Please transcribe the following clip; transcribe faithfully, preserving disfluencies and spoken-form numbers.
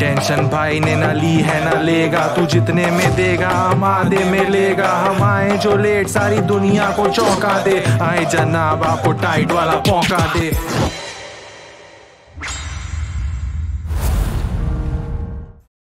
Tension भाई ने ना ली है ना लेगा, तू जितने में देगा हम आधे में लेगा। हम आए जो लेट सारी दुनिया को चौंका दे, आए जनाब आपको टाइट वाला पौंका दे।